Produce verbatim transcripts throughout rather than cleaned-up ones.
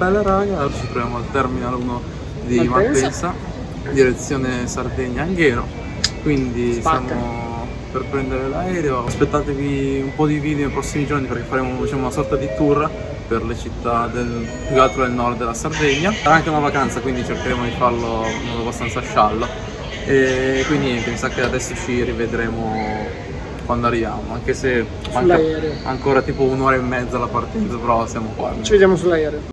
bella raga, adesso ci troviamo al terminal uno di Vartenza, direzione Sardegna Alghero, quindi Spacca. Stiamo per prendere l'aereo, aspettatevi un po' di video nei prossimi giorni perché faremo, diciamo, una sorta di tour per le città del, più altro del nord della Sardegna. Sarà anche una vacanza, quindi cercheremo di farlo in modo abbastanza sciallo, e quindi niente, mi sa che adesso ci rivedremo quando arriviamo, anche se manca ancora tipo un'ora e mezza alla partenza, però siamo qua. Ci vediamo sull'aereo.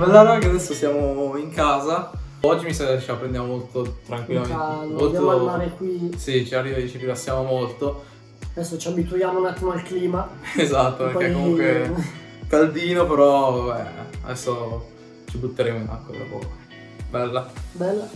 Bella raga, adesso siamo in casa. Oggi mi sa che ce la prendiamo molto tranquillamente. Molto... andiamo al mare qui. Sì, ci arriva e ci rilassiamo molto. Adesso ci abituiamo un attimo al clima. Esatto, perché poi... comunque caldino, però vabbè, adesso ci butteremo in acqua da poco. Bella. Bella.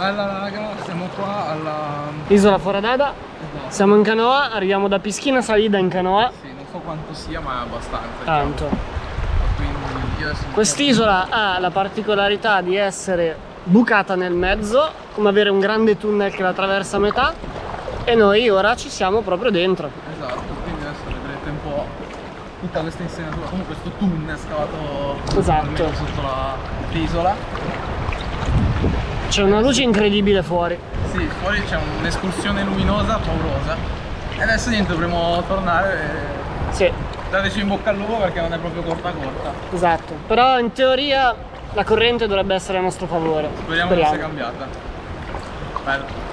Bella raga, siamo qua alla Isola Foradada, esatto. Siamo in canoa, arriviamo da Pischina Salida in canoa. Sì, non so quanto sia ma è abbastanza. Tanto. Quest'isola ha la particolarità di essere bucata nel mezzo, come avere un grande tunnel che la attraversa a metà, e noi ora ci siamo proprio dentro. Esatto, quindi adesso vedrete un po' tutta questa insenatura, comunque questo tunnel scavato, esatto, sotto l'isola. C'è una luce incredibile fuori. Sì, fuori c'è un'escursione luminosa paurosa. E adesso niente, dovremo tornare e... sì. Dateci in bocca al lupo perché non è proprio corta corta. Esatto, però in teoria la corrente dovrebbe essere a nostro favore. Speriamo, Speriamo. che sia cambiata. Bello.